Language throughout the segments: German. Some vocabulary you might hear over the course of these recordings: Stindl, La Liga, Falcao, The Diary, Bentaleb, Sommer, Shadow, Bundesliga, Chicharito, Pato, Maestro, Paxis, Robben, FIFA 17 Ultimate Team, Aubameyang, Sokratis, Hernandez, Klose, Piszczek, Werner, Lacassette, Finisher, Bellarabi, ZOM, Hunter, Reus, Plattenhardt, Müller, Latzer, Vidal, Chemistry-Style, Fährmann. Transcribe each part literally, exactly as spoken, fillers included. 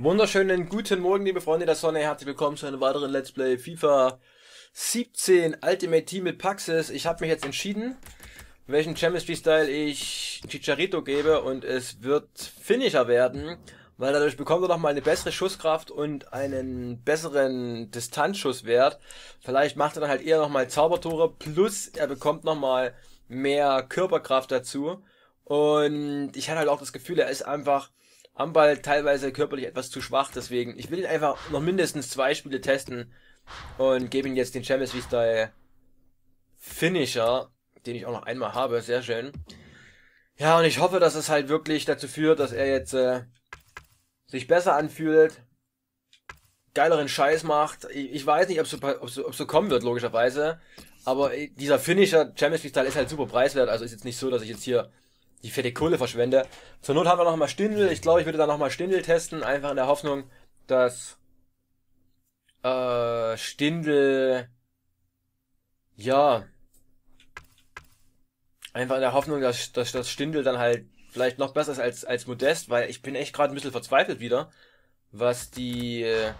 Wunderschönen guten Morgen, liebe Freunde der Sonne. Herzlich willkommen zu einem weiteren Let's Play FIFA siebzehn Ultimate Team mit Paxis. Ich habe mich jetzt entschieden, welchen Chemistry-Style ich Chicharito gebe und es wird Finisher werden, weil dadurch bekommt er nochmal eine bessere Schusskraft und einen besseren Distanzschusswert. Vielleicht macht er dann halt eher nochmal Zaubertore, plus er bekommt nochmal mehr Körperkraft dazu. Und ich hatte halt auch das Gefühl, er ist einfach am Ball teilweise körperlich etwas zu schwach, deswegen, ich will ihn einfach noch mindestens zwei Spiele testen und gebe ihm jetzt den Champions-Style Finisher, den ich auch noch einmal habe, sehr schön. Ja, und ich hoffe, dass es halt wirklich dazu führt, dass er jetzt äh, sich besser anfühlt, geileren Scheiß macht. Ich, ich weiß nicht, ob so, ob so, ob so kommen wird, logischerweise, aber dieser Finisher Champions-Style ist halt super preiswert, also ist jetzt nicht so, dass ich jetzt hier die fette Kohle verschwende. Zur Not haben wir nochmal Stindl. Ich glaube, ich würde da nochmal Stindl testen. Einfach in der Hoffnung, dass äh, Stindl, ja, einfach in der Hoffnung, dass, dass, dass Stindl dann halt vielleicht noch besser ist als, als Modest, weil ich bin echt gerade ein bisschen verzweifelt wieder, was die äh,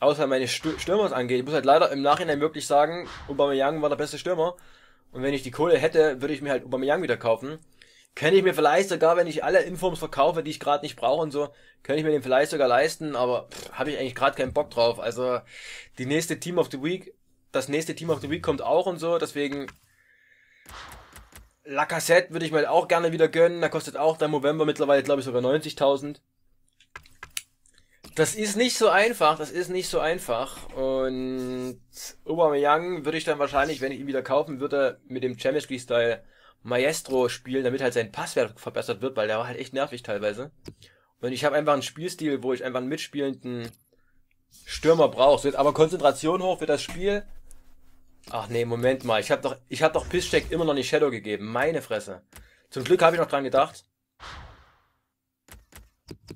außer meine Stürmer angeht. Ich muss halt leider im Nachhinein wirklich sagen, Aubameyang war der beste Stürmer. Und wenn ich die Kohle hätte, würde ich mir halt Aubameyang wieder kaufen. Könnte ich mir vielleicht sogar, wenn ich alle Informs verkaufe, die ich gerade nicht brauche und so, könnte ich mir den vielleicht sogar leisten, aber habe ich eigentlich gerade keinen Bock drauf. Also die nächste Team of the Week, das nächste Team of the Week kommt auch und so, deswegen Lacassette würde ich mir halt auch gerne wieder gönnen. Da kostet auch der November mittlerweile, glaube ich, sogar neunzigtausend. Das ist nicht so einfach, das ist nicht so einfach. Und Aubameyang würde ich dann wahrscheinlich, wenn ich ihn wieder kaufen würde, mit dem Chemistry-Style Maestro spielen, damit halt sein Passwert verbessert wird, weil der war halt echt nervig teilweise. Und ich habe einfach einen Spielstil, wo ich einfach einen mitspielenden Stürmer brauche. So, jetzt aber Konzentration hoch für das Spiel. Ach nee, Moment mal, ich habe doch, ich habe doch Piszczek immer noch nicht Shadow gegeben, meine Fresse. Zum Glück habe ich noch dran gedacht.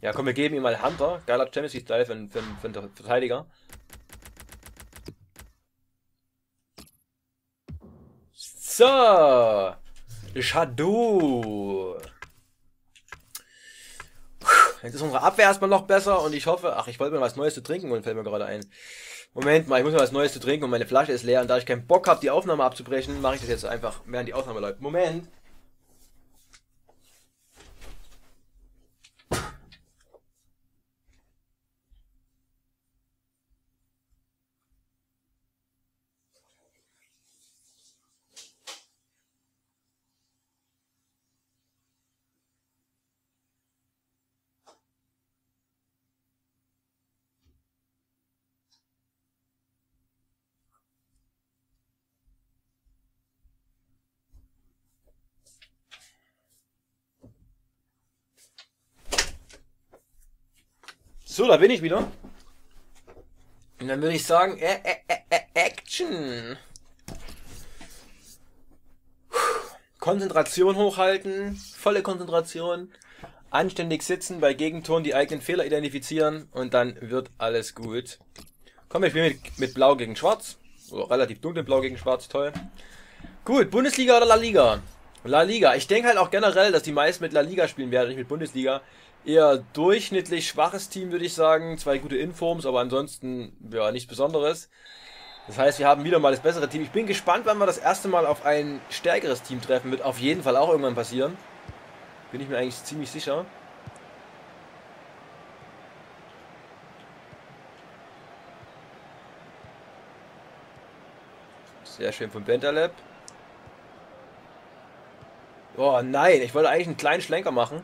Ja, komm, wir geben ihm mal Hunter. Geiler Champions-Style für einen, für einen, für einen Verteidiger. So! Shadow! Jetzt ist unsere Abwehr erstmal noch besser und ich hoffe... Ach, ich wollte mir was Neues zu trinken holen, fällt mir gerade ein. Moment mal, ich muss mir was Neues zu trinken und meine Flasche ist leer. Und da ich keinen Bock habe, die Aufnahme abzubrechen, mache ich das jetzt einfach, während die Aufnahme läuft. Moment! So, da bin ich wieder. Und dann würde ich sagen, äh, äh, äh, Action. Puh. Konzentration hochhalten, volle Konzentration, anständig sitzen, bei Gegentoren die eigenen Fehler identifizieren und dann wird alles gut. Komm, wir spielen mit, mit Blau gegen Schwarz. Oh, relativ dunkel Blau gegen Schwarz, toll. Gut, Bundesliga oder La Liga? La Liga. Ich denke halt auch generell, dass die meisten mit La Liga spielen werden, nicht mit Bundesliga. Eher durchschnittlich schwaches Team, würde ich sagen. Zwei gute Informs, aber ansonsten, ja, nichts Besonderes. Das heißt, wir haben wieder mal das bessere Team. Ich bin gespannt, wann wir das erste Mal auf ein stärkeres Team treffen. Wird auf jeden Fall auch irgendwann passieren. Bin ich mir eigentlich ziemlich sicher. Sehr schön von Bentaleb. Oh nein, ich wollte eigentlich einen kleinen Schlenker machen.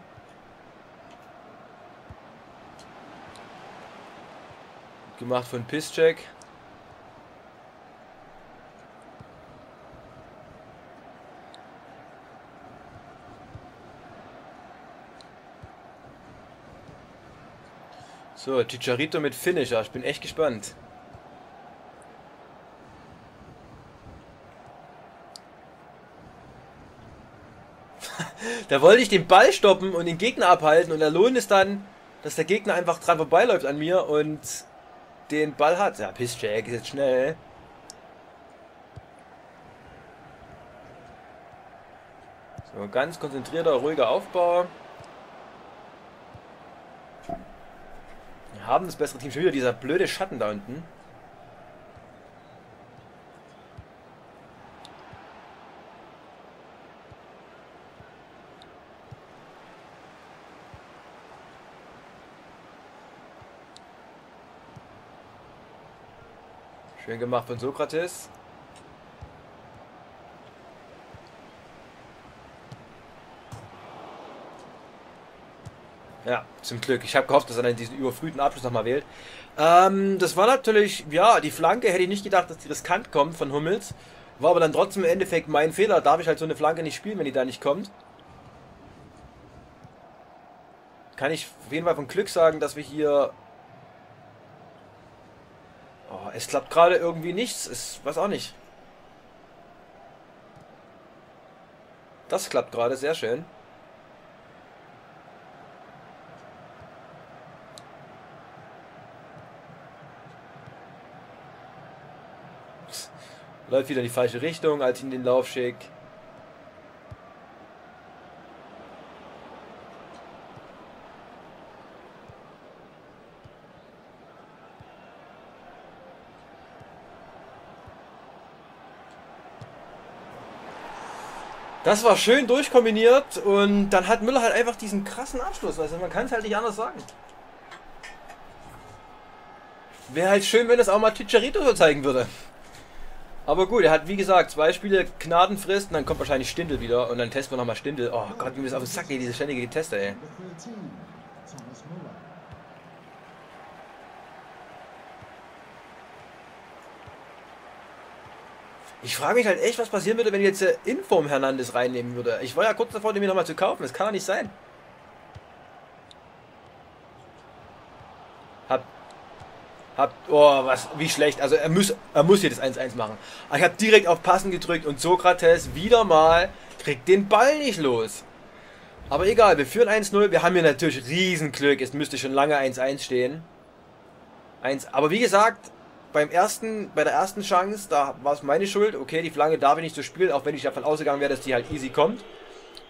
Gemacht von Piszczek. So, Chicharito mit Finisher. Ich bin echt gespannt. Da wollte ich den Ball stoppen und den Gegner abhalten und der Lohn ist dann, dass der Gegner einfach dran vorbeiläuft an mir und den Ball hat. Ja, Piszczek ist jetzt schnell. So, ganz konzentrierter, ruhiger Aufbau. haben das bessere Team schon wieder. Dieser blöde Schatten da unten. Schön gemacht von Sokratis. Ja, zum Glück. Ich habe gehofft, dass er diesen überfrühten Abschluss nochmal wählt. Ähm, das war natürlich, ja, die Flanke. Hätte ich nicht gedacht, dass die riskant kommt von Hummels. War aber dann trotzdem im Endeffekt mein Fehler. Darf ich halt so eine Flanke nicht spielen, wenn die da nicht kommt. Kann ich auf jeden Fall von Glück sagen, dass wir hier... Oh, es klappt gerade irgendwie nichts. Ich weiß auch nicht. Das klappt gerade sehr schön. Läuft wieder in die falsche Richtung, als ich in den Lauf schicke. Das war schön durchkombiniert und dann hat Müller halt einfach diesen krassen Abschluss. Also man kann es halt nicht anders sagen. Wäre halt schön, wenn es auch mal Chicharito so zeigen würde. Aber gut, er hat wie gesagt zwei Spiele Gnadenfrist und dann kommt wahrscheinlich Stindl wieder und dann testen wir nochmal Stindl. Oh Gott, wie mir das auf den Sack geht, diese ständige Tester, ey. Ich frage mich halt echt, was passieren würde, wenn ich jetzt äh, Inform Hernandez reinnehmen würde. Ich war ja kurz davor, den mir nochmal zu kaufen. Das kann doch nicht sein. Hab... Hab... Oh, was... Wie schlecht. Also er muss, er muss hier das eins eins machen. Ich habe direkt auf Passen gedrückt und Sokrates wieder mal kriegt den Ball nicht los. Aber egal, wir führen eins null. Wir haben hier natürlich Riesenglück. Es müsste schon lange eins eins stehen. eins, aber wie gesagt... Beim ersten, bei der ersten Chance, da war es meine Schuld. Okay, die Flanke darf ich nicht so spielen, auch wenn ich davon ausgegangen wäre, dass die halt easy kommt.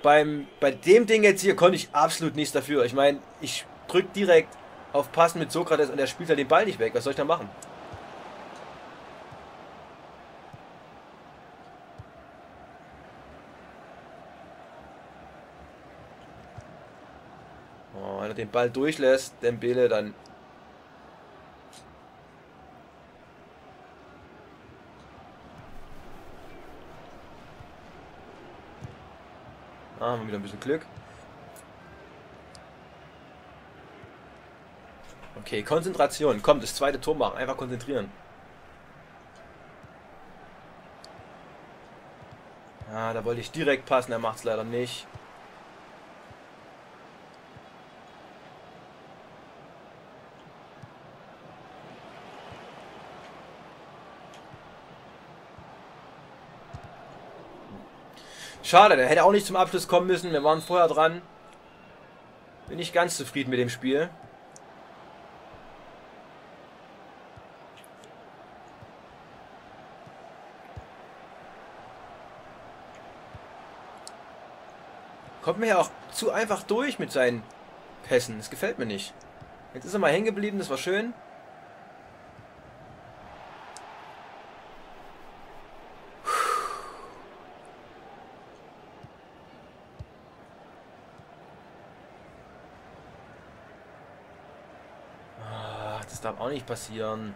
Beim, bei dem Ding jetzt hier konnte ich absolut nichts dafür. Ich meine, ich drücke direkt auf Passen mit Sokrates und er spielt halt den Ball nicht weg. Was soll ich da machen? Oh, wenn er den Ball durchlässt, Dembele, dann... Ah, haben wir wieder ein bisschen Glück. Okay, Konzentration. Komm, das zweite Tor machen. Einfach konzentrieren. Ah, da wollte ich direkt passen. Er macht es leider nicht. Schade, der hätte auch nicht zum Abschluss kommen müssen. Wir waren vorher dran. Bin nicht ganz zufrieden mit dem Spiel. Kommt mir ja auch zu einfach durch mit seinen Pässen. Das gefällt mir nicht. Jetzt ist er mal hängen geblieben, das war schön. Darf auch nicht passieren.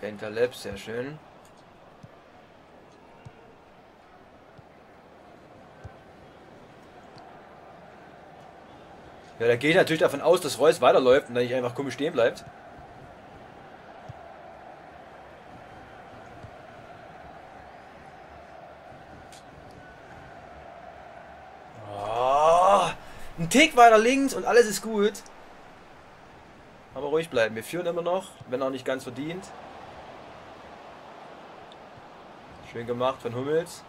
Bentaleb, sehr schön. Ja, da gehe ich natürlich davon aus, dass Reus weiterläuft und dann nicht einfach komisch stehen bleibt. Ein Tick weiter links und alles ist gut. Aber ruhig bleiben. Wir führen immer noch, wenn auch nicht ganz verdient. Schön gemacht von Hummels.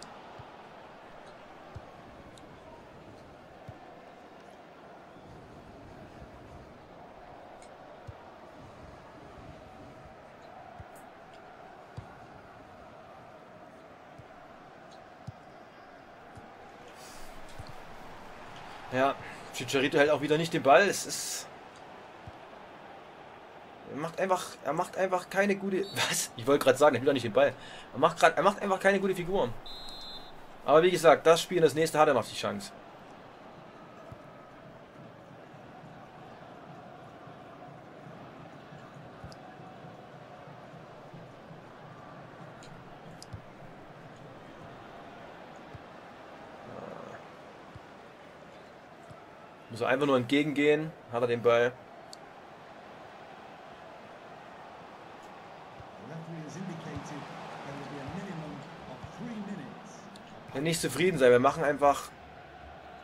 Ja, Chicharito hält auch wieder nicht den Ball. Es ist... Er macht einfach, er macht einfach keine gute... Was? Ich wollte gerade sagen, er hält doch nicht den Ball. Er macht, grad, er macht einfach keine gute Figur. Aber wie gesagt, das Spiel und das nächste hat er noch die Chance. Muss er einfach nur entgegengehen, hat er den Ball. Ja, nicht zufrieden sein, wir machen einfach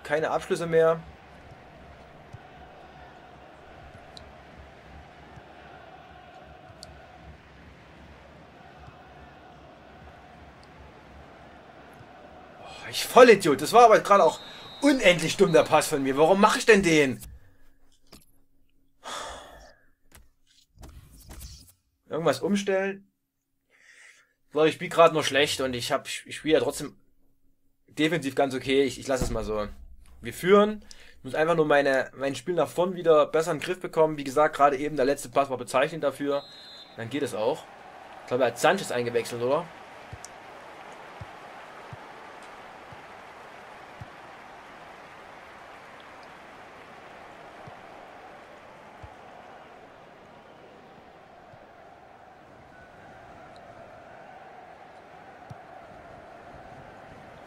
keine Abschlüsse mehr. Oh, ich Vollidiot, das war aber gerade auch unendlich dumm der Pass von mir. Warum mache ich denn den? Irgendwas umstellen? So, ich spiele gerade nur schlecht und ich habe, ich spiele ja trotzdem defensiv ganz okay. Ich, ich lasse es mal so. Wir führen. Ich muss einfach nur meine, mein Spiel nach vorn wieder besser in den Griff bekommen. Wie gesagt, gerade eben der letzte Pass war bezeichnend dafür. Dann geht es auch. Ich glaube, er hat Sanchez eingewechselt, oder?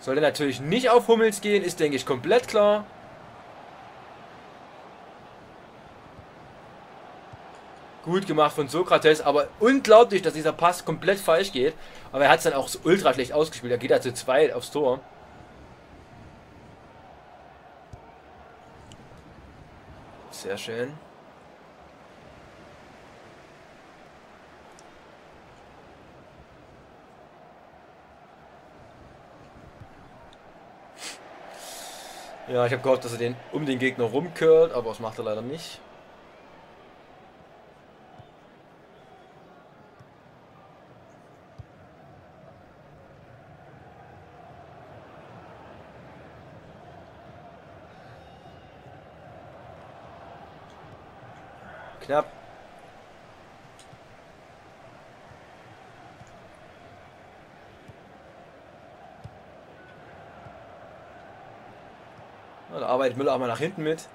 Sollte natürlich nicht auf Hummels gehen, ist, denke ich, komplett klar. Gut gemacht von Sokratis, aber unglaublich, dass dieser Pass komplett falsch geht. Aber er hat es dann auch so ultra schlecht ausgespielt, da geht er zu zweit aufs Tor. Sehr schön. Ja, ich habe gehofft, dass er den um den Gegner rumcurlt, aber das macht er leider nicht. Knapp. Da arbeitet Müller auch mal nach hinten mit.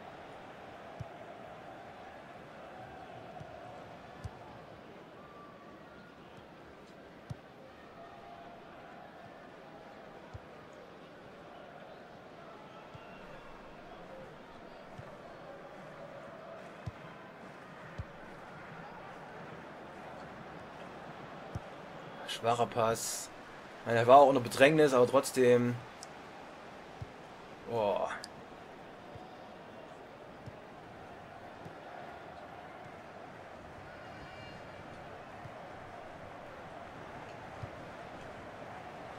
Schwacher Pass. Er war auch unter Bedrängnis, aber trotzdem... Boah...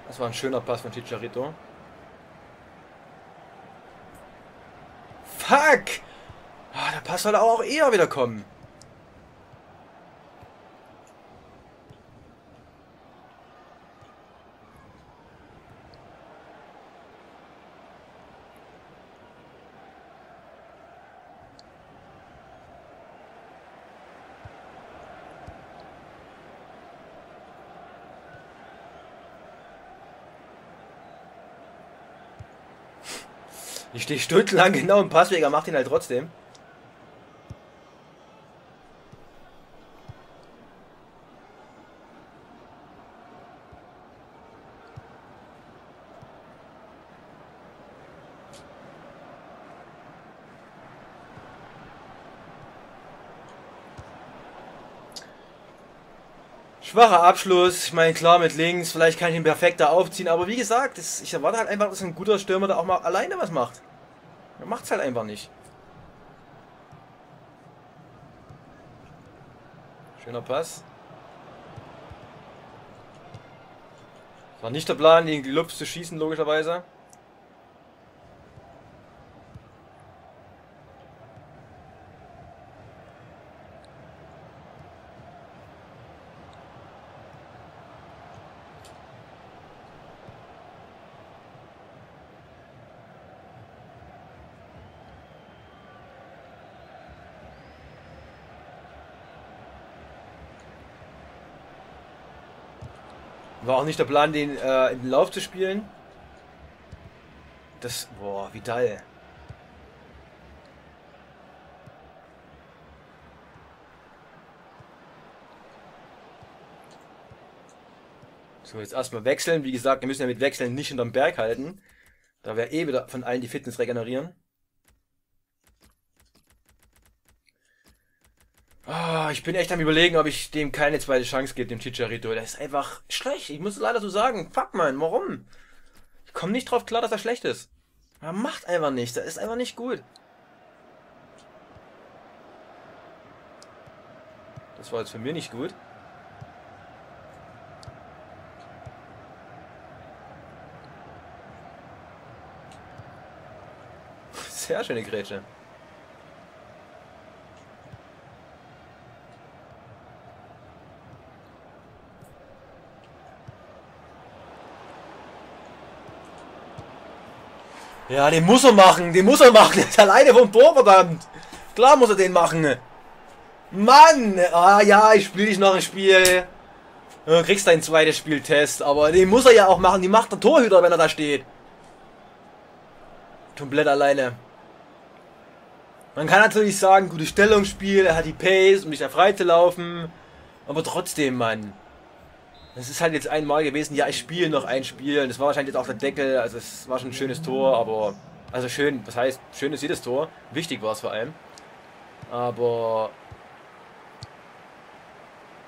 Das war ein schöner Pass von Chicharito. Fuck! Oh, der Pass soll auch eher wieder kommen. Ich stehe stundenlang genau im Passweg, er macht ihn halt trotzdem. Schwacher Abschluss, ich meine klar mit links, vielleicht kann ich ihn perfekter aufziehen, aber wie gesagt, das, ich erwarte halt einfach, dass ein guter Stürmer da auch mal alleine was macht. Er macht es halt einfach nicht. Schöner Pass. Das war nicht der Plan, den Lupf zu schießen, logischerweise. War auch nicht der Plan, den äh, in den Lauf zu spielen. Das, boah, Vidal. So, jetzt erstmal wechseln. Wie gesagt, wir müssen ja mit Wechseln nicht hinterm Berg halten. Da wir eh wieder von allen die Fitness regenerieren. Oh, ich bin echt am Überlegen, ob ich dem keine zweite Chance gebe, dem Chicharito. Der ist einfach schlecht. Ich muss es leider so sagen. Fuck, man, warum? Ich komme nicht drauf klar, dass er schlecht ist. Er macht einfach nichts. Er ist einfach nicht gut. Das war jetzt für mich nicht gut. Sehr schöne Grätsche. Ja, den muss er machen, den muss er machen. Er ist alleine vom Tor, verdammt. Klar muss er den machen. Mann, ah ja, ich spiele dich noch ein Spiel. Du kriegst deinen zweiten Spieltest, aber den muss er ja auch machen. Die macht der Torhüter, wenn er da steht. Komplett alleine. Man kann natürlich sagen, gutes Stellungsspiel, er hat die Pace, um dich da frei zu laufen. Aber trotzdem, Mann. Das ist halt jetzt einmal gewesen. Ja, ich spiele noch ein Spiel. Und das war wahrscheinlich jetzt auch der Deckel. Also es war schon ein schönes Tor, aber... Also schön, was heißt, schön ist jedes Tor. Wichtig war es vor allem. Aber...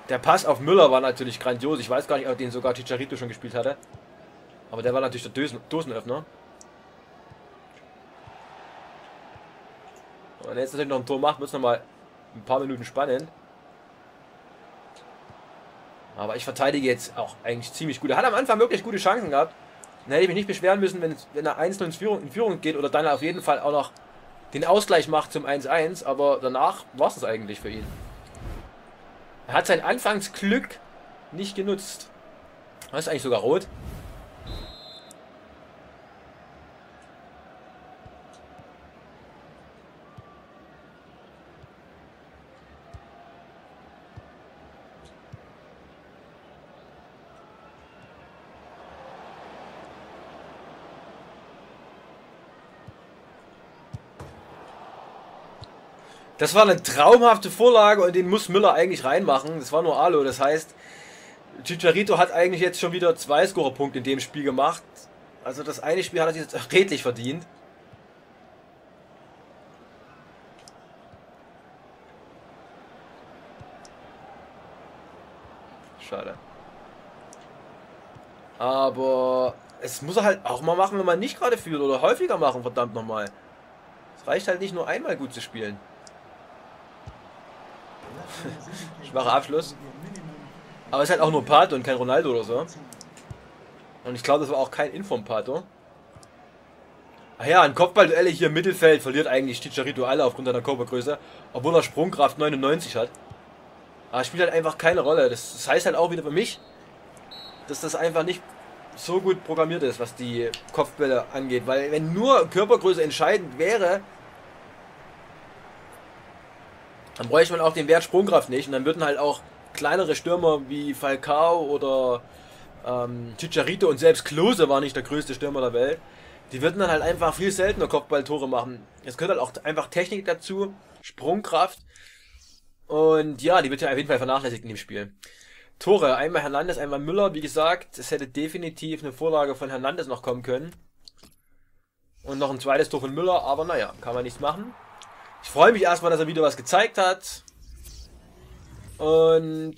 Der Pass auf Müller war natürlich grandios. Ich weiß gar nicht, ob den sogar Chicharito schon gespielt hatte. Aber der war natürlich der Dosen- Dosenöffner. Wenn er jetzt natürlich noch ein Tor macht, wird es nochmal ein paar Minuten spannend. Aber ich verteidige jetzt auch eigentlich ziemlich gut. Er hat am Anfang wirklich gute Chancen gehabt. Dann hätte ich mich nicht beschweren müssen, wenn, wenn er eins null in Führung, in Führung geht oder dann auf jeden Fall auch noch den Ausgleich macht zum eins eins. Aber danach war es das eigentlich für ihn. Er hat sein Anfangsglück nicht genutzt. Das ist eigentlich sogar rot. Das war eine traumhafte Vorlage und den muss Müller eigentlich reinmachen. Das war nur Alu. Das heißt, Chicharito hat eigentlich jetzt schon wieder zwei Scorerpunkte in dem Spiel gemacht. Also das eine Spiel hat er jetzt redlich verdient. Schade. Aber es muss er halt auch mal machen, wenn man nicht gerade führt oder häufiger machen, verdammt nochmal. Es reicht halt nicht nur einmal gut zu spielen. Schwacher Abschluss. Aber es ist halt auch nur Pato und kein Ronaldo oder so. Und ich glaube, das war auch kein Inform-Pato. Ach ja, ein Kopfballduelle hier im Mittelfeld verliert eigentlich Chicharito alle aufgrund seiner Körpergröße. Obwohl er Sprungkraft neunundneunzig hat. Aber spielt halt einfach keine Rolle. Das, das heißt halt auch wieder für mich, dass das einfach nicht so gut programmiert ist, was die Kopfbälle angeht. Weil wenn nur Körpergröße entscheidend wäre... Dann bräuchte man auch den Wert Sprungkraft nicht und dann würden halt auch kleinere Stürmer wie Falcao oder ähm, Chicharito und selbst Klose war nicht der größte Stürmer der Welt. Die würden dann halt einfach viel seltener Kopfballtore machen. Es gehört halt auch einfach Technik dazu, Sprungkraft und ja, die wird ja auf jeden Fall vernachlässigt in dem Spiel. Tore, einmal Hernandez, einmal Müller, wie gesagt, es hätte definitiv eine Vorlage von Hernandez noch kommen können. Und noch ein zweites Tor von Müller, aber naja, kann man nichts machen. Ich freue mich erstmal, dass er wieder was gezeigt hat und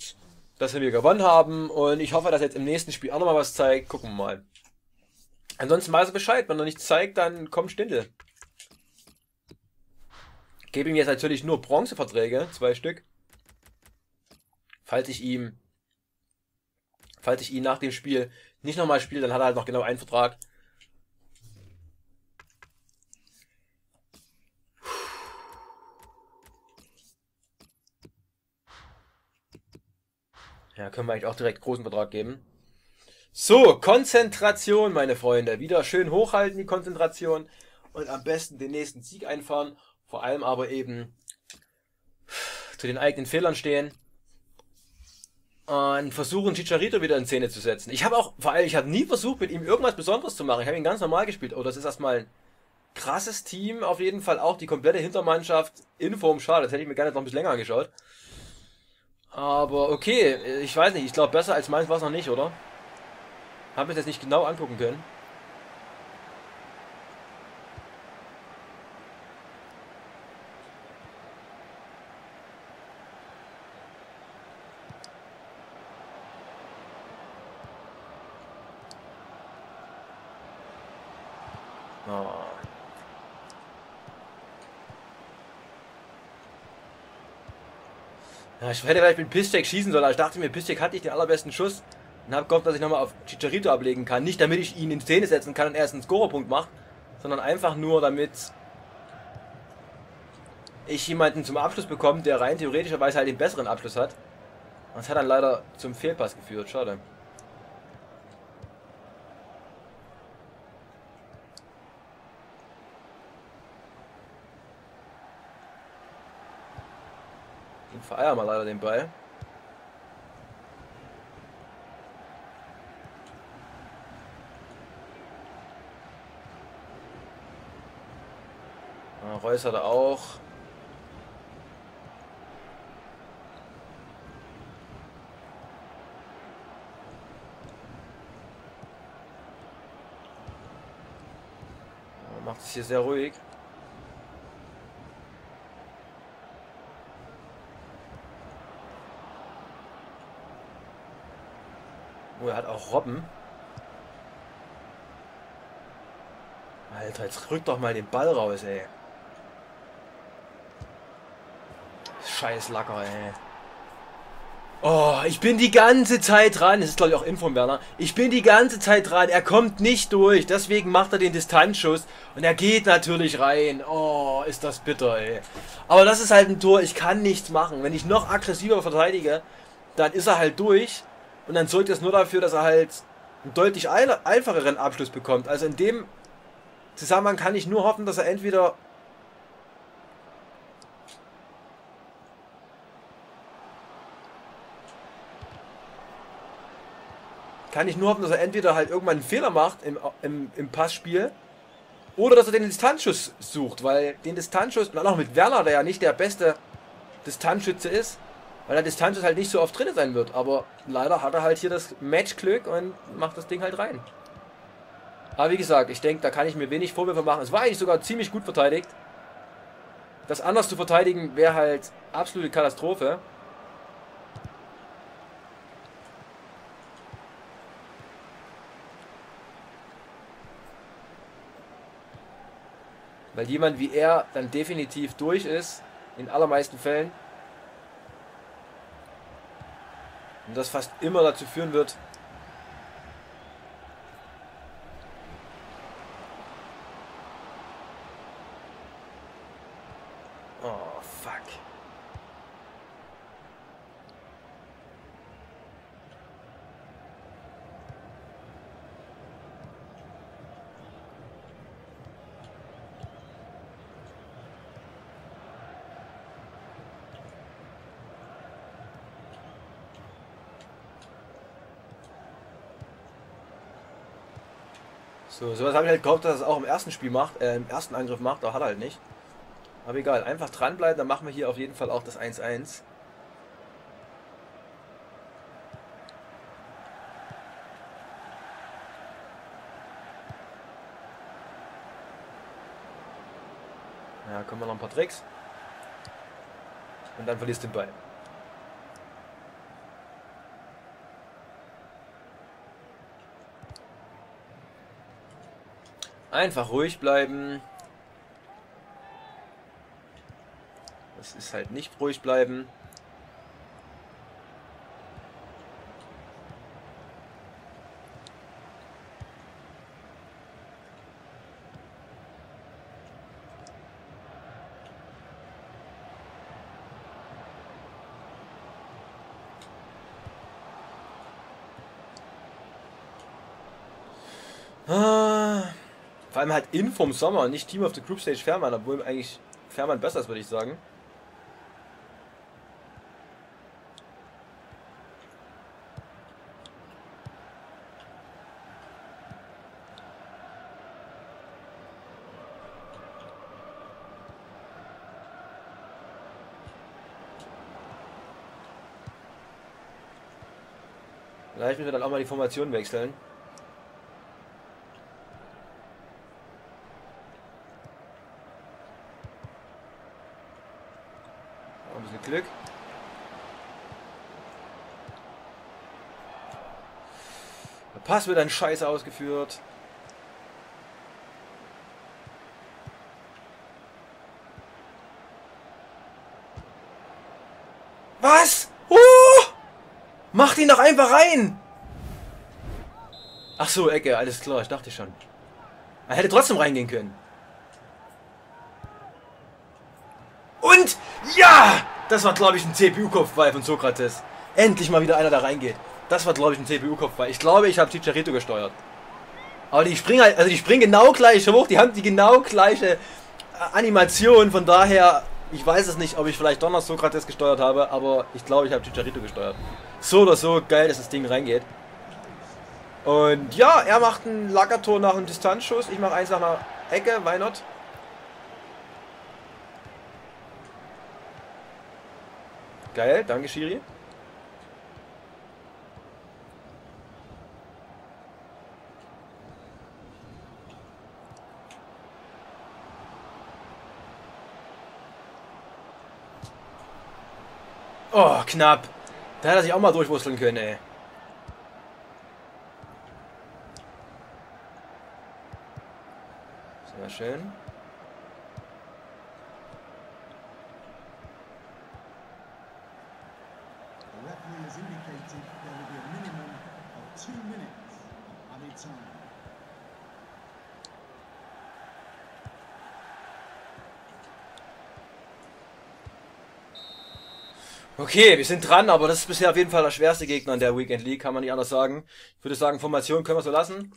dass wir gewonnen haben und ich hoffe, dass er jetzt im nächsten Spiel auch nochmal was zeigt. Gucken wir mal. Ansonsten weiß er Bescheid, wenn er nichts zeigt, dann kommt Stindl. Ich gebe ihm jetzt natürlich nur Bronzeverträge, zwei Stück. Falls ich ihm, falls ich ihn nach dem Spiel nicht nochmal spiele, dann hat er halt noch genau einen Vertrag. Ja, können wir eigentlich auch direkt großen Vertrag geben. So, Konzentration, meine Freunde. Wieder schön hochhalten, die Konzentration. Und am besten den nächsten Sieg einfahren. Vor allem aber eben zu den eigenen Fehlern stehen. und versuchen, Chicharito wieder in Szene zu setzen. Ich habe auch, vor allem, ich habe nie versucht, mit ihm irgendwas Besonderes zu machen. Ich habe ihn ganz normal gespielt. Oh, das ist erstmal ein krasses Team. Auf jeden Fall auch die komplette Hintermannschaft in Form. Schade, das hätte ich mir gerne noch ein bisschen länger angeschaut. Aber okay, ich weiß nicht. Ich glaube, besser als meins war es noch nicht, oder? Haben wir das nicht genau angucken können. Ja, ich hätte vielleicht mit Piszczek schießen sollen, aber ich dachte mir, Piszczek hatte ich den allerbesten Schuss und habe gehofft, dass ich nochmal auf Chicharito ablegen kann. Nicht damit ich ihn in Szene setzen kann und er einen Scorerpunkt macht, sondern einfach nur damit ich jemanden zum Abschluss bekomme, der rein theoretischerweise halt den besseren Abschluss hat. Das hat dann leider zum Fehlpass geführt, schade. Vereier mal leider den Ball. Ja, Reus hat er auch. Ja, macht es hier sehr ruhig. Er hat auch Robben. Alter, jetzt rückt doch mal den Ball raus, ey. Scheiß Lacker, ey. Oh, ich bin die ganze Zeit dran. Das ist, glaube ich, auch Info von Werner. Ich bin die ganze Zeit dran. Er kommt nicht durch. Deswegen macht er den Distanzschuss. Und er geht natürlich rein. Oh, ist das bitter, ey. Aber das ist halt ein Tor. Ich kann nichts machen. Wenn ich noch aggressiver verteidige, dann ist er halt durch. Und dann sorgt das nur dafür, dass er halt einen deutlich einfacheren Abschluss bekommt. Also in dem Zusammenhang kann ich nur hoffen, dass er entweder kann ich nur hoffen, dass er entweder halt irgendwann einen Fehler macht im, im, im Passspiel oder dass er den Distanzschuss sucht, weil den Distanzschuss, und dann auch mit Werner, der ja nicht der beste Distanzschütze ist, weil der Distanz halt nicht so oft drin sein wird. Aber leider hat er halt hier das Matchglück und macht das Ding halt rein. Aber wie gesagt, ich denke, da kann ich mir wenig Vorwürfe machen. Es war eigentlich sogar ziemlich gut verteidigt. Das anders zu verteidigen wäre halt absolute Katastrophe. Weil jemand wie er dann definitiv durch ist, in allermeisten Fällen. Und das fast immer dazu führen wird, oh fuck, so sowas habe ich halt gehofft, dass er es auch im ersten Spiel macht, äh, im ersten Angriff macht, aber hat er halt nicht. Aber egal, einfach dranbleiben, dann machen wir hier auf jeden Fall auch das eins eins. Ja, können wir noch ein paar Tricks. Und dann verlierst du den Ball. Einfach ruhig bleiben. Das ist halt nicht ruhig bleiben. Vor allem halt in vom Sommer und nicht Team of the Group Stage Fährmann, obwohl eigentlich Fährmann besser ist, würde ich sagen. Vielleicht müssen wir dann auch mal die Formation wechseln. Ein bisschen Glück. Der Pass wird dann scheiße ausgeführt. Was? Uh! Macht ihn doch einfach rein! Ach so, Ecke, alles klar, ich dachte schon. Er hätte trotzdem reingehen können. Und ja! Das war, glaube ich, ein C P U-Kopfball von Sokratis. Endlich mal wieder einer da reingeht. Das war, glaube ich, ein C P U-Kopfball. Ich glaube, ich habe Chicharito gesteuert. Aber die springen halt, also die springen genau gleich hoch. Die haben die genau gleiche Animation. Von daher, ich weiß es nicht, ob ich vielleicht doch noch Sokratis gesteuert habe. Aber ich glaube, ich habe Chicharito gesteuert. So oder so, geil, dass das Ding reingeht. Und ja, er macht einen Lacassette nach einem Distanzschuss. Ich mache eins nach einer Ecke, why not? Geil, danke Schiri. Oh, knapp. Da hätte er sich auch mal durchwurzeln können, ey. Sehr schön. Okay, wir sind dran, aber das ist bisher auf jeden Fall der schwerste Gegner in der Weekend League, kann man nicht anders sagen. Ich würde sagen, Formation können wir so lassen.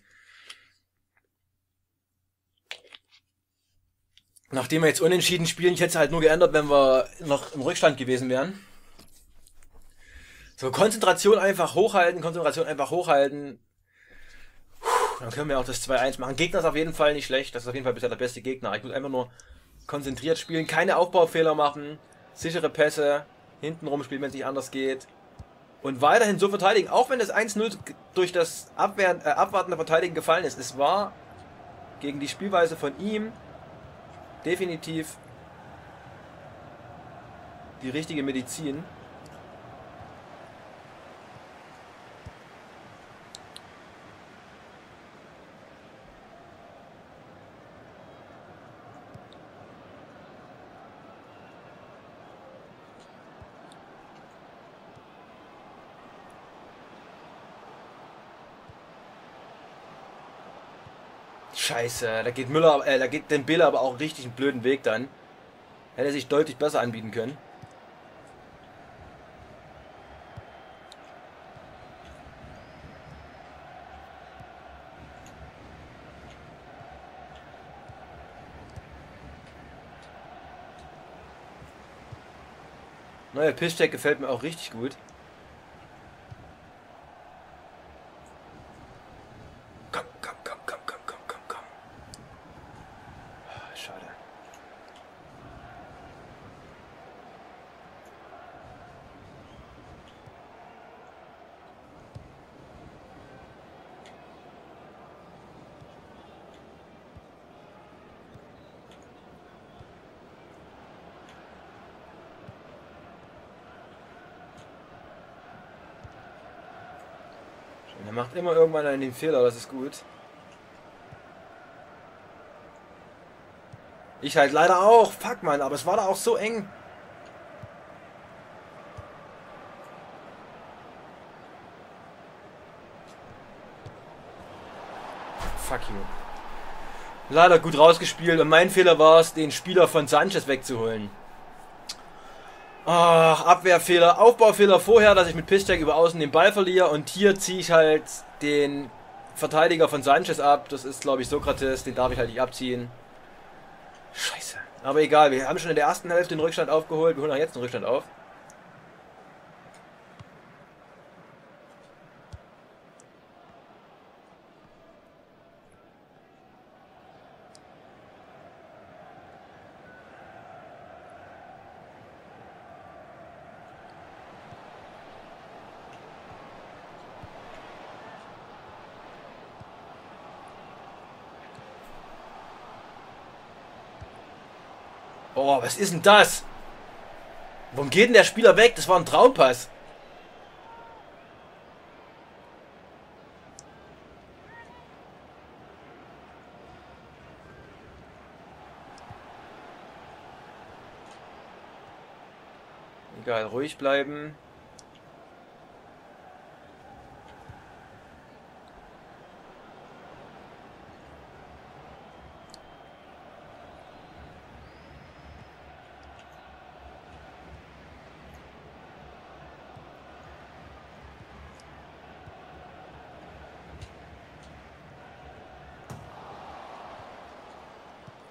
Nachdem wir jetzt unentschieden spielen, ich hätte es halt nur geändert, wenn wir noch im Rückstand gewesen wären. So, Konzentration einfach hochhalten, Konzentration einfach hochhalten. Puh, dann können wir auch das zwei eins machen. Gegner ist auf jeden Fall nicht schlecht, das ist auf jeden Fall bisher der beste Gegner. Ich muss einfach nur konzentriert spielen, keine Aufbaufehler machen, sichere Pässe. Hintenrum spielen, wenn es nicht anders geht. Und weiterhin so verteidigen, auch wenn das eins null durch das Abwehr, äh, abwartende Verteidigen gefallen ist. Es war gegen die Spielweise von ihm definitiv die richtige Medizin. Scheiße, da geht Müller, äh, da geht Dembele aber auch richtig einen blöden Weg dann. Hätte er sich deutlich besser anbieten können. Neuer Piszczek gefällt mir auch richtig gut. Er macht immer irgendwann einen den Fehler, das ist gut. Ich halt leider auch. Fuck, Mann, aber es war da auch so eng. Fuck you. Leider gut rausgespielt und mein Fehler war es, den Spieler von Sanchez wegzuholen. Ach, Abwehrfehler, Aufbaufehler vorher, dass ich mit Piszczek über außen den Ball verliere und hier ziehe ich halt den Verteidiger von Sanchez ab. Das ist, glaube ich, Sokratis, den darf ich halt nicht abziehen. Scheiße. Aber egal, wir haben schon in der ersten Hälfte den Rückstand aufgeholt, wir holen auch jetzt den Rückstand auf. Oh, was ist denn das? Warum geht denn der Spieler weg? Das war ein Traumpass. Egal, ruhig bleiben.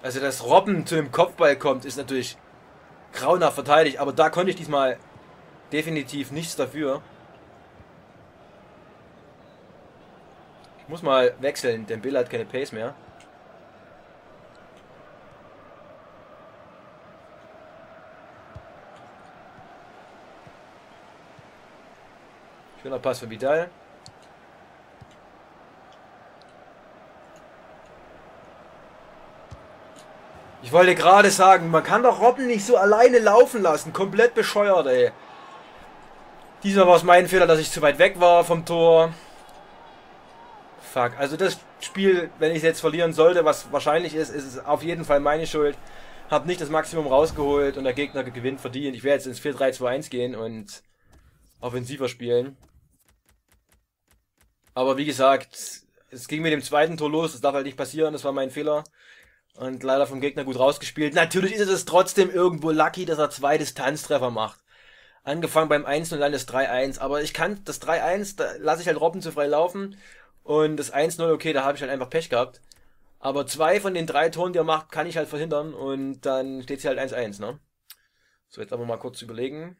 Also, dass Robben zu dem Kopfball kommt, ist natürlich grauenhaft verteidigt. Aber da konnte ich diesmal definitiv nichts dafür. Ich muss mal wechseln, denn Dembele hat keine Pace mehr. Schöner Pass für Vidal. Ich wollte gerade sagen, man kann doch Robben nicht so alleine laufen lassen. Komplett bescheuert, ey. Diesmal war es mein Fehler, dass ich zu weit weg war vom Tor. Fuck, also das Spiel, wenn ich es jetzt verlieren sollte, was wahrscheinlich ist, ist es auf jeden Fall meine Schuld. Hab nicht das Maximum rausgeholt und der Gegner gewinnt verdient. Ich werde jetzt ins vier drei zwei eins gehen und offensiver spielen. Aber wie gesagt, es ging mit dem zweiten Tor los. Das darf halt nicht passieren, das war mein Fehler. Und leider vom Gegner gut rausgespielt. Natürlich ist es trotzdem irgendwo lucky, dass er zwei Distanztreffer macht. Angefangen beim eins null und dann das drei eins. Aber ich kann das drei eins, da lasse ich halt Robben zu frei laufen. Und das eins null, okay, da habe ich halt einfach Pech gehabt. Aber zwei von den drei Toren, die er macht, kann ich halt verhindern. Und dann steht es halt eins eins, ne? So, jetzt aber mal kurz überlegen.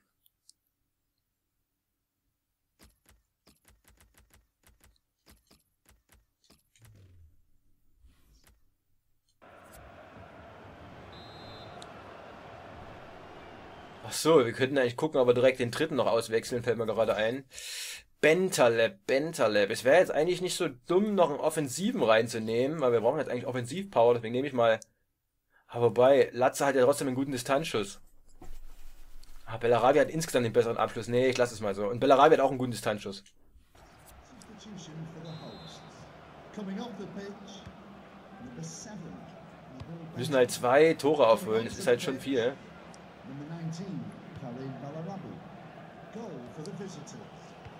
So, wir könnten eigentlich gucken, aber direkt den dritten noch auswechseln, fällt mir gerade ein. Bentaleb, Bentaleb. Es wäre jetzt eigentlich nicht so dumm, noch einen Offensiven reinzunehmen, weil wir brauchen jetzt eigentlich Offensivpower, deswegen nehme ich mal... Aber wobei, Latzer hat ja trotzdem einen guten Distanzschuss. Ah, Bellarabi hat insgesamt den besseren Abschluss. Nee, ich lasse es mal so. Und Bellarabi hat auch einen guten Distanzschuss. Wir müssen halt zwei Tore aufholen, das ist halt schon viel. Nummer neunzehn, Karim Bellarabi. Goal for the visitors.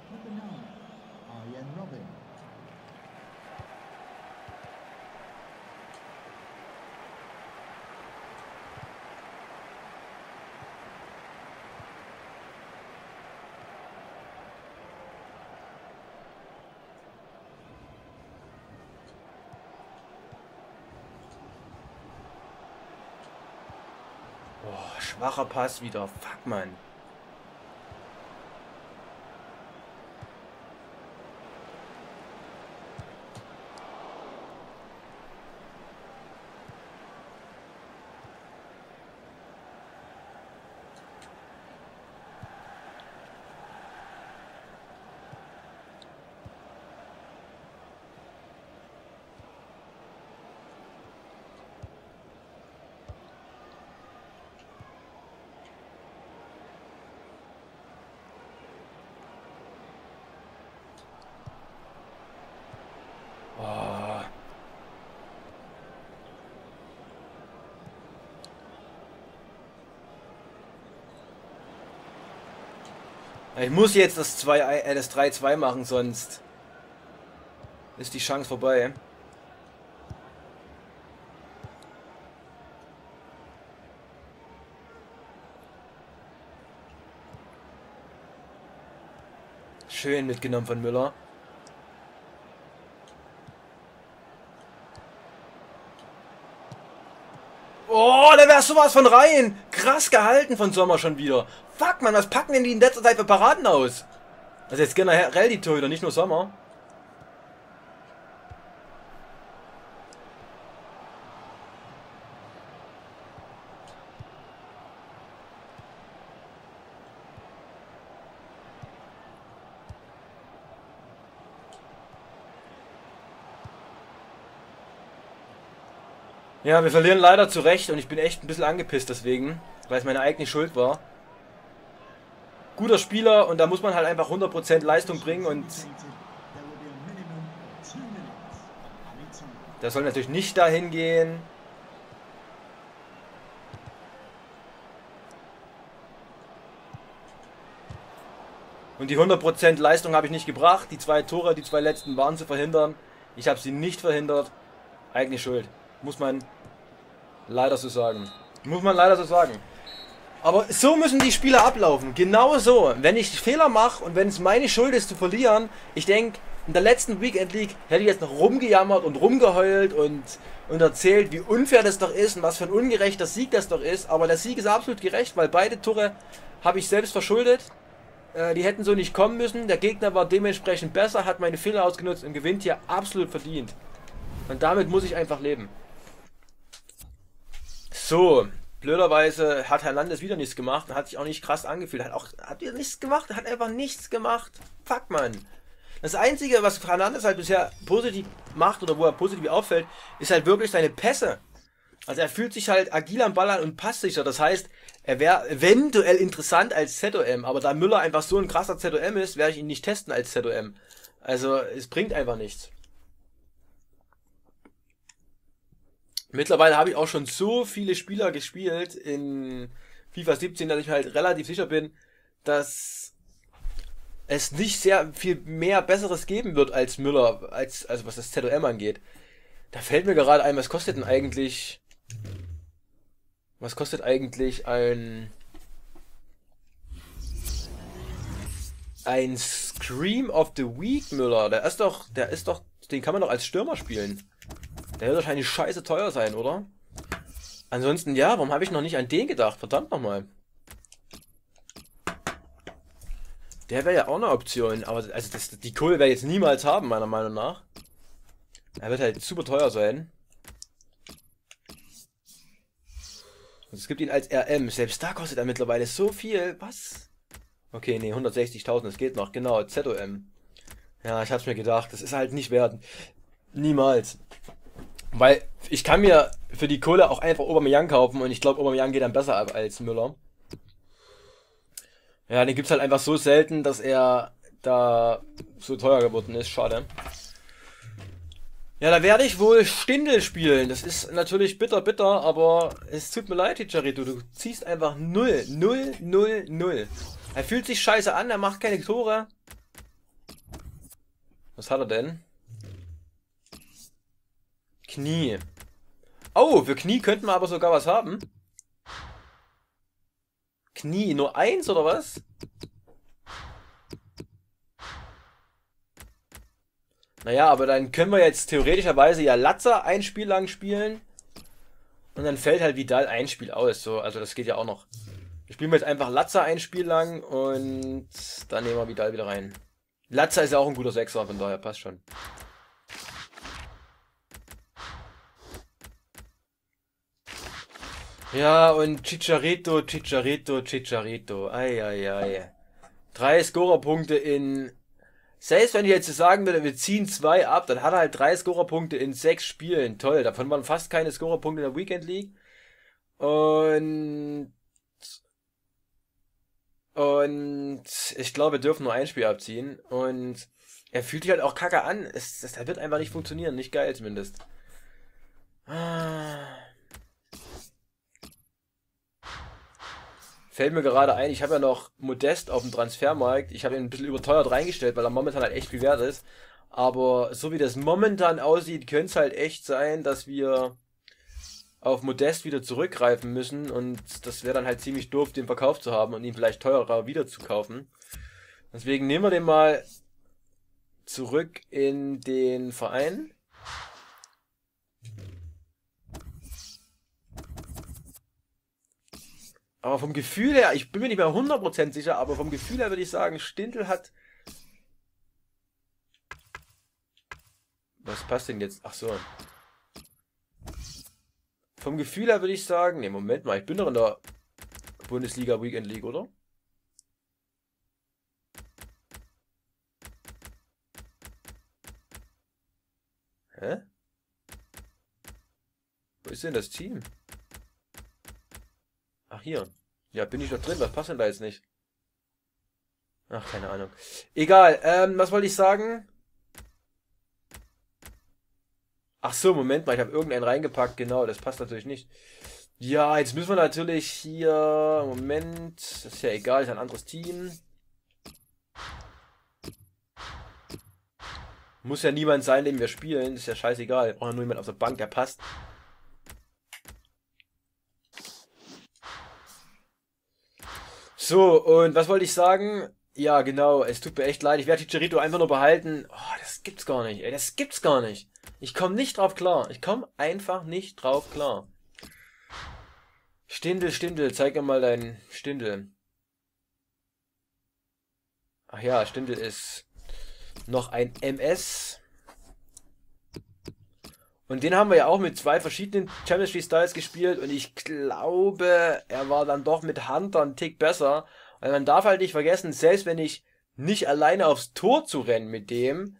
Nummer neun, Arjen Robben. Schwacher Pass wieder. Fuck, Mann. Ich muss jetzt das drei zwei machen, sonst ist die Chance vorbei. Schön mitgenommen von Müller. Oh, da wärst du was von rein. Krass gehalten von Sommer schon wieder. Fuck, Mann, was packen denn die in letzter Zeit für Paraden aus? Also jetzt generell die Torhüter, nicht nur Sommer. Ja, wir verlieren leider zu Recht und ich bin echt ein bisschen angepisst deswegen, weil es meine eigene Schuld war. Guter Spieler und da muss man halt einfach hundert Prozent Leistung bringen und das soll natürlich nicht dahin gehen. Und die hundert Prozent Leistung habe ich nicht gebracht. Die zwei Tore, die zwei letzten waren zu verhindern. Ich habe sie nicht verhindert. Eigene Schuld. Muss man leider so sagen. Muss man leider so sagen. Aber so müssen die Spiele ablaufen. Genau so. Wenn ich Fehler mache und wenn es meine Schuld ist zu verlieren. Ich denke, in der letzten Weekend League hätte ich jetzt noch rumgejammert und rumgeheult und, und erzählt, wie unfair das doch ist und was für ein ungerechter Sieg das doch ist. Aber der Sieg ist absolut gerecht, weil beide Tore habe ich selbst verschuldet. Die hätten so nicht kommen müssen. Der Gegner war dementsprechend besser, hat meine Fehler ausgenutzt und gewinnt hier absolut verdient. Und damit muss ich einfach leben. So, blöderweise hat Hernandez wieder nichts gemacht und hat sich auch nicht krass angefühlt. Hat auch hat wieder nichts gemacht, hat einfach nichts gemacht. Fuck, Mann. Das Einzige, was Hernandez halt bisher positiv macht oder wo er positiv auffällt, ist halt wirklich seine Pässe. Also er fühlt sich halt agil am Ball an und passsicher. Das heißt, er wäre eventuell interessant als Z O M. Aber da Müller einfach so ein krasser Z O M ist, werde ich ihn nicht testen als Z O M. Also es bringt einfach nichts. Mittlerweile habe ich auch schon so viele Spieler gespielt in FIFA siebzehn, dass ich halt relativ sicher bin, dass es nicht sehr viel mehr Besseres geben wird als Müller, als, also was das Z O M angeht. Da fällt mir gerade ein, was kostet denn eigentlich... Was kostet eigentlich ein... Ein Scream of the Week, Müller? Der ist doch... Der ist doch... Den kann man doch als Stürmer spielen. Der wird wahrscheinlich scheiße teuer sein, oder? Ansonsten, ja, warum habe ich noch nicht an den gedacht? Verdammt nochmal. Der wäre ja auch eine Option, aber also das, die Kohle werde ich jetzt niemals haben, meiner Meinung nach. Er wird halt super teuer sein. Es gibt ihn als R M. Selbst da kostet er mittlerweile so viel. Was? Okay, nee, hundertsechzigtausend, das geht noch. Genau, Z O M. Ja, ich hab's mir gedacht. Das ist halt nicht wert. Niemals. Weil ich kann mir für die Kohle auch einfach Aubameyang kaufen und ich glaube, Aubameyang geht dann besser ab als Müller. Ja, den gibt's halt einfach so selten, dass er da so teuer geworden ist. Schade. Ja, da werde ich wohl Stindl spielen. Das ist natürlich bitter, bitter, aber es tut mir leid, Chicharito. Du ziehst einfach null, null, null, null. Er fühlt sich scheiße an, er macht keine Tore. Was hat er denn? Knie. Oh, für Knie könnten wir aber sogar was haben. Knie, nur eins oder was? Naja, aber dann können wir jetzt theoretischerweise ja Latzer ein Spiel lang spielen. Und dann fällt halt Vidal ein Spiel aus. So, also das geht ja auch noch. Wir spielen jetzt einfach Latzer ein Spiel lang und dann nehmen wir Vidal wieder rein. Latzer ist ja auch ein guter Sechser, von daher passt schon. Ja, und Chicharito, Chicharito, Chicharito. Eieiei. Drei Scorerpunkte in... Selbst wenn ich jetzt sagen würde, wir ziehen zwei ab, dann hat er halt drei Scorerpunkte in sechs Spielen. Toll, davon waren fast keine Scorerpunkte in der Weekend League. Und... Und... Ich glaube, wir dürfen nur ein Spiel abziehen. Und... Er fühlt sich halt auch kacke an. Es, das wird einfach nicht funktionieren. Nicht geil zumindest. Ah. Fällt mir gerade ein, ich habe ja noch Modest auf dem Transfermarkt. Ich habe ihn ein bisschen überteuert reingestellt, weil er momentan halt echt viel wert ist. Aber so wie das momentan aussieht, könnte es halt echt sein, dass wir auf Modest wieder zurückgreifen müssen. Und das wäre dann halt ziemlich doof, den Verkauf zu haben und ihn vielleicht teurer wieder zu kaufen. Deswegen nehmen wir den mal zurück in den Verein. Aber vom Gefühl her, ich bin mir nicht mehr hundert Prozent sicher, aber vom Gefühl her würde ich sagen, Stindl hat... Was passt denn jetzt? Ach so. Vom Gefühl her würde ich sagen... Ne, Moment mal, ich bin doch in der Bundesliga Weekend League, oder? Hä? Wo Wo ist denn das Team? Ach, hier. Ja, bin ich doch drin. Was passt denn da jetzt nicht? Ach, keine Ahnung. Egal. Ähm, was wollte ich sagen? Ach so, Moment mal. Ich habe irgendeinen reingepackt. Genau, das passt natürlich nicht. Ja, jetzt müssen wir natürlich hier... Moment. Das ist ja egal. Ist ein anderes Team. Muss ja niemand sein, den wir spielen. Ist ja scheißegal. Wir brauchen nur jemanden auf der Bank, der passt. So, und was wollte ich sagen? Ja, genau. Es tut mir echt leid. Ich werde Chicharito einfach nur behalten. Oh, das gibt's gar nicht. Ey, das gibt's gar nicht. Ich komme nicht drauf klar. Ich komme einfach nicht drauf klar. Stindl, Stindl. Zeig mir mal deinen Stindl. Ach ja, Stindl ist... noch ein M S. Und den haben wir ja auch mit zwei verschiedenen Chemistry-Styles gespielt. Und ich glaube, er war dann doch mit Hunter einen Tick besser. Weil man darf halt nicht vergessen, selbst wenn ich nicht alleine aufs Tor zu rennen mit dem,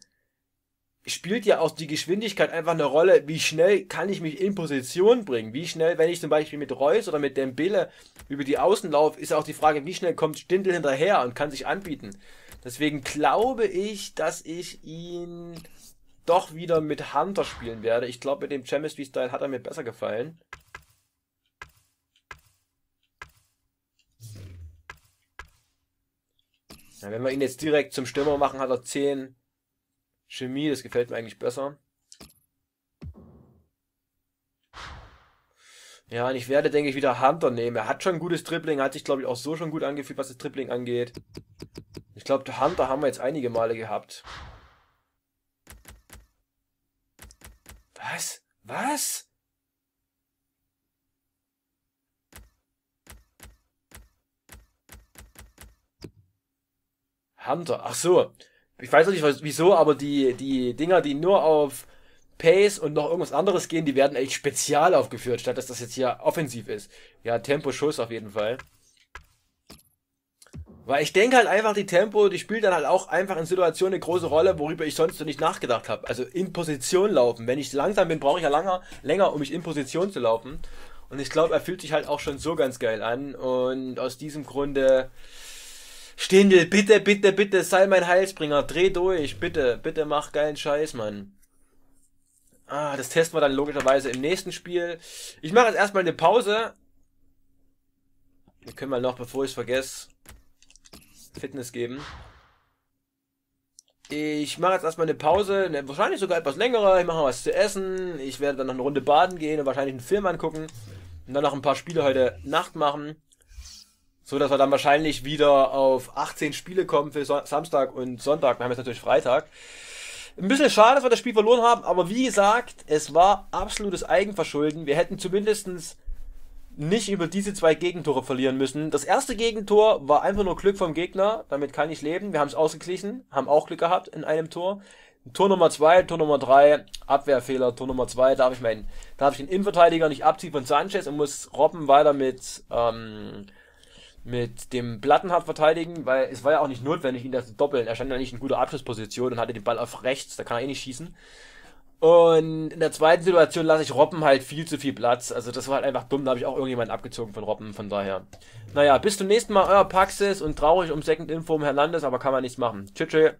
spielt ja auch die Geschwindigkeit einfach eine Rolle, wie schnell kann ich mich in Position bringen. Wie schnell, wenn ich zum Beispiel mit Reus oder mit Dembele über die Außen laufe, ist auch die Frage, wie schnell kommt Stindl hinterher und kann sich anbieten. Deswegen glaube ich, dass ich ihn doch wieder mit Hunter spielen werde. Ich glaube, mit dem Chemistry-Style hat er mir besser gefallen. Ja, wenn wir ihn jetzt direkt zum Stürmer machen, hat er zehn Chemie. Das gefällt mir eigentlich besser. Ja, und ich werde, denke ich, wieder Hunter nehmen. Er hat schon ein gutes Dribbling. Hat sich, glaube ich, auch so schon gut angefühlt, was das Dribbling angeht. Ich glaube, der Hunter haben wir jetzt einige Male gehabt. Was? Was? Hunter, ach so. Ich weiß nicht wieso, aber die, die Dinger, die nur auf Pace und noch irgendwas anderes gehen, die werden echt spezial aufgeführt, statt dass das jetzt hier offensiv ist. Ja, Tempo-Schuss auf jeden Fall. Weil ich denke halt einfach, die Tempo, die spielt dann halt auch einfach in Situationen eine große Rolle, worüber ich sonst so nicht nachgedacht habe. Also in Position laufen. Wenn ich langsam bin, brauche ich ja langer, länger, um mich in Position zu laufen. Und ich glaube, er fühlt sich halt auch schon so ganz geil an. Und aus diesem Grunde... Stindl, bitte, bitte, bitte, sei mein Heilsbringer. Dreh durch, bitte, bitte mach geilen Scheiß, Mann. Ah, das testen wir dann logischerweise im nächsten Spiel. Ich mache jetzt erstmal eine Pause. Wir können mal noch, bevor ich es vergesse... Fitness geben. Ich mache jetzt erstmal eine Pause, ne, wahrscheinlich sogar etwas längere. Ich mache mal was zu essen. Ich werde dann noch eine Runde baden gehen und wahrscheinlich einen Film angucken. Und dann noch ein paar Spiele heute Nacht machen. So dass wir dann wahrscheinlich wieder auf achtzehn Spiele kommen für so Samstag und Sonntag. Wir haben jetzt natürlich Freitag. Ein bisschen schade, dass wir das Spiel verloren haben, aber wie gesagt, es war absolutes Eigenverschulden. Wir hätten zumindestens nicht über diese zwei Gegentore verlieren müssen. Das erste Gegentor war einfach nur Glück vom Gegner. Damit kann ich leben. Wir haben es ausgeglichen. Haben auch Glück gehabt in einem Tor. Tor Nummer zwei, Tor Nummer drei, Abwehrfehler. Tor Nummer zwei, darf ich meinen, darf ich den Innenverteidiger nicht abziehen von Sanchez und muss Robben weiter mit, ähm, mit dem Plattenhardt verteidigen, weil es war ja auch nicht notwendig, ihn das zu doppeln. Er stand ja nicht in guter Abschlussposition und hatte den Ball auf rechts. Da kann er eh nicht schießen. Und in der zweiten Situation lasse ich Robben halt viel zu viel Platz. Also das war halt einfach dumm. Da habe ich auch irgendjemanden abgezogen von Robben. Von daher. Naja, bis zum nächsten Mal. Euer Paxis und traurig um Second Info um Hernandez. Aber kann man nichts machen. Tschüss.